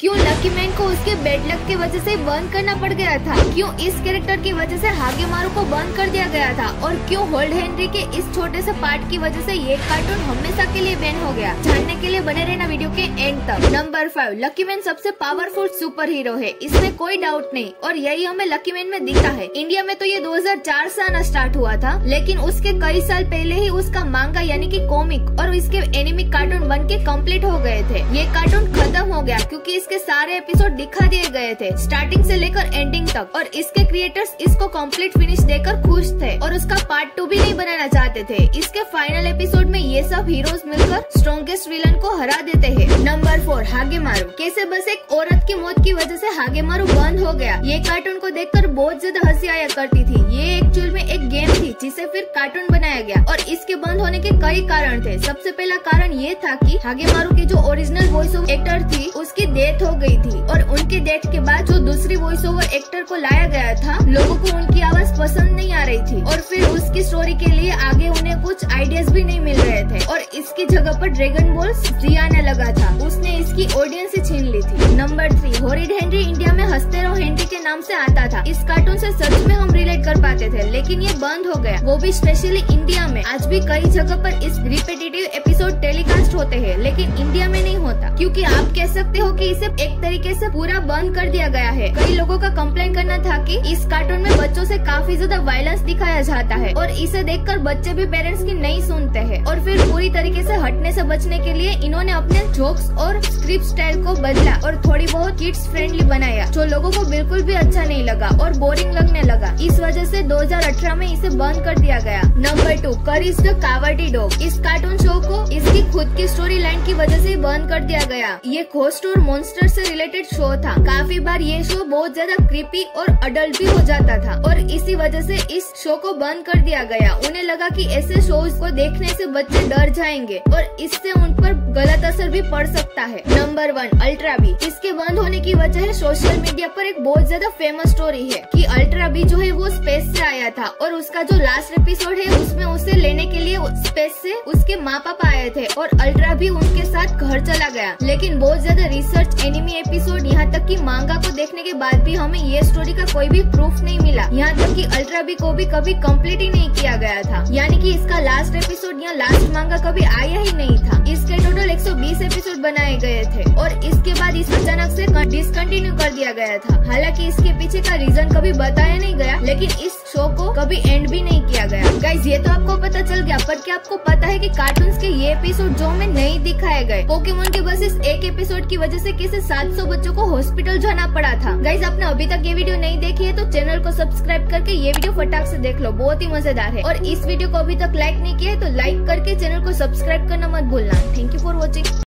क्यों lucky man को उसके बैड लक की वजह से बर्न करना पड़ गया था, क्यों इस कैरेक्टर की वजह से हागे मारू को बर्न कर दिया गया था और क्यों होल्ड हेनरी के इस छोटे से पार्ट की वजह से ये कार्टून हमेशा के लिए बैन हो गया। जानने के लिए बने रहना वीडियो के एंड तक। नंबर 5, लकी मैन सबसे पावरफुल सुपर हीरो है, इसमें कोई डाउट नहीं और यही हमें लकी मैन में दिखता है। इंडिया में तो ये 2004 से आना स्टार्ट हुआ था, लेकिन उसके कई साल पहले ही उसका मांगा यानी कि कॉमिक और इसके एनिमिक कार्टून बन के कम्प्लीट हो गए थे। ये कार्टून खत्म हो गया क्योंकि इसके सारे एपिसोड दिखा दिए गए थे स्टार्टिंग से लेकर एंडिंग तक, और इसके क्रिएटर्स इसको कंप्लीट फिनिश देकर खुश थे और उसका पार्ट 2 भी नहीं बनाना चाहते थे। इसके फाइनल एपिसोड में ये सब हीरोज मिलकर स्ट्रॉन्गेस्ट विलन को हरा देते हैं। नंबर 4, हागे मारू। कैसे बस एक औरत की मौत की वजह से हागे मारू बंद हो गया। ये कार्टून को देखकर बहुत ज्यादा हंसी आया करती थी। ये एक्चुअल में एक गेम थी जिसे फिर कार्टून बनाया गया और इसके बंद होने के कई कारण थे। सबसे पहला कारण ये था कि हागे मारू की जो ओरिजिनल वॉइस ऑफ एक्टर थी उसकी डेथ हो गई थी और उनकी डेथ के बाद जो दूसरी वॉइस ओवर एक्टर को लाया गया था लोगों को उनकी आवाज पसंद नहीं आ रही थी और फिर उसकी स्टोरी के लिए आगे उन्हें कुछ आइडियाज भी नहीं मिल रहे थे और इसकी जगह पर ड्रैगन बॉल Z आने लगा था, उसने इसकी ऑडियंस ही छीन ली थी। नंबर 3, हॉरिड हेनरी इंडिया में हंसते रहो हेनरी के नाम से आता था। इस कार्टून से सच में हम रिलेट कर पाते थे, लेकिन ये बंद हो गया, वो भी स्पेशली इंडिया में। आज भी कई जगह पर इस रिपीटेटिव एपिसोड टेलीकास्ट होते हैं, लेकिन इंडिया में नहीं होता क्योंकि आप कह सकते हो कि इसे एक तरीके से पूरा बंद कर दिया गया है। कई लोगों का कंप्लेन करना था कि इस कार्टून में बच्चों से काफी ज्यादा वायलेंस दिखाया जाता है और इसे देखकर बच्चे भी पेरेंट्स की नहीं सुनते हैं और फिर पूरी तरीके से हटने से बचने के लिए इन्होंने अपने जोक्स और स्क्रिप्ट स्टाइल को बदला और थोड़ी बहुत किड्स फ्रेंडली बनाया, जो लोगों को बिल्कुल भी अच्छा नहीं लगा और बोरिंग लगने लगा। इस वजह से 2018 में इसे बंद कर दिया गया। Number 2, courage the cowardly dog. इस कार्टून शो को इसकी खुद की स्टोरी लाइन की वजह से बंद कर दिया गया। ये घोस्ट और मॉन्स्टर से रिलेटेड शो था। काफी बार ये शो बहुत ज्यादा क्रीपी और अडल्ट भी हो जाता था और इसी वजह से इस शो को बंद कर दिया गया। उन्हें लगा कि ऐसे शोज को देखने से बच्चे डर जाएंगे और इससे उन पर गलत असर भी पड़ सकता है। Number 1, ultra B. इसके बंद होने की वजह सोशल मीडिया पर एक बहुत ज्यादा फेमस स्टोरी है कि अल्ट्रा बी जो है वो स्पेस से आया था और उसका जो लास्ट एपिसोड है उसमें उसे लेने के लिए स्पेस से उसके माँ पापा आए थे और अल्ट्रा बी उनके साथ घर चला गया। लेकिन बहुत ज्यादा रिसर्च एनिमी एपिसोड यहाँ तक कि मांगा को देखने के बाद भी हमें ये स्टोरी का कोई भी प्रूफ नहीं मिला। यहाँ तक कि अल्ट्रा बी को भी कभी कंप्लीट ही नहीं किया गया था, यानी कि इसका लास्ट एपिसोड या लास्ट मांगा कभी आया ही नहीं था। इसके टोटल 120 एपिसोड बनाए गए थे और इसके बाद इसे अचानक से डिसकंटिन्यू कर दिया गया था। हालांकि इसके पीछे का रीजन कभी बताया नहीं गया, लेकिन इस शो को कभी एंड भी नहीं किया गया। गाइस ये तो आपको पता चल गया, पर क्या आपको पता है कि कार्टून्स के ये एपिसोड जो में नहीं दिखाए गए, पोकेमॉन के बस इस एक एपिसोड की वजह से किसी 700 बच्चों को हॉस्पिटल जाना पड़ा था। गाइस आपने अभी तक ये वीडियो नहीं देखी है तो चैनल को सब्सक्राइब करके ये वीडियो फटाक से देख लो, बहुत ही मजेदार है। और इस वीडियो को अभी तक लाइक नहीं किया है तो लाइक करके चैनल को सब्सक्राइब करना मत भूलना। Thank you for watching.